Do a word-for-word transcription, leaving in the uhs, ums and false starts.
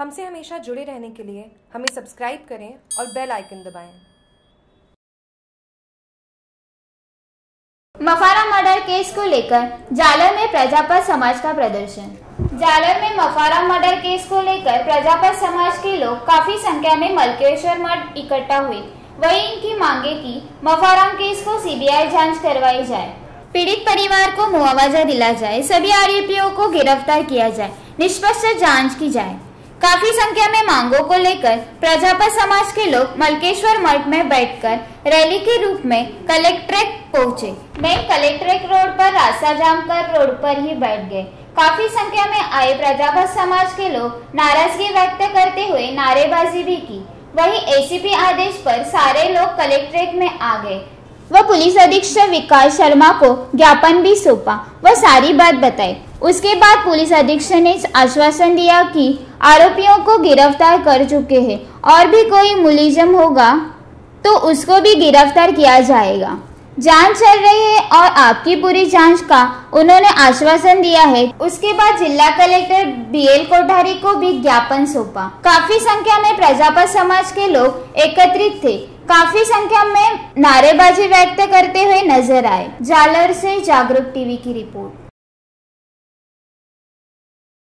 हमसे हमेशा जुड़े रहने के लिए हमें सब्सक्राइब करें और बेल आइकन दबाएं। मफाराम मर्डर केस को लेकर जालौर में प्रजापत समाज का प्रदर्शन। जालौर में मफाराम मर्डर केस को लेकर प्रजापत समाज के लोग काफी संख्या में मल्केश्वर मठ इकट्ठा हुए। वहीं इनकी मांगे की मफाराम केस को सीबीआई जांच करवाई जाए, पीड़ित परिवार को मुआवजा दिला जाए, सभी आरोपियों को गिरफ्तार किया जाए, निष्पक्ष जाँच की जाए। काफी संख्या में मांगों को लेकर प्रजापत समाज के लोग मल्केश्वर मठ में बैठकर रैली के रूप में कलेक्ट्रेट पहुंचे। मैं कलेक्ट्रेट रोड पर रास्ता जाम कर रोड पर ही बैठ गए। काफी संख्या में आए प्रजापत समाज के लोग नाराजगी व्यक्त करते हुए नारेबाजी भी की। वहीं एसीपी आदेश पर सारे लोग कलेक्ट्रेट में आ गए। वह पुलिस अधीक्षक विकास शर्मा को ज्ञापन भी सौंपा, वह सारी बात बताई। उसके बाद पुलिस अधीक्षक ने आश्वासन दिया कि आरोपियों को गिरफ्तार कर चुके हैं और भी कोई मुलजिम होगा तो उसको भी गिरफ्तार किया जाएगा। जांच चल रही है और आपकी पूरी जांच का उन्होंने आश्वासन दिया है। उसके बाद जिला कलेक्टर बीएल कोठारी को भी ज्ञापन सौंपा। काफी संख्या में प्रजापत समाज के लोग एकत्रित थे, काफी संख्या में नारेबाजी व्यक्त करते हुए नजर आए। जालौर से जागरूक टीवी की रिपोर्ट।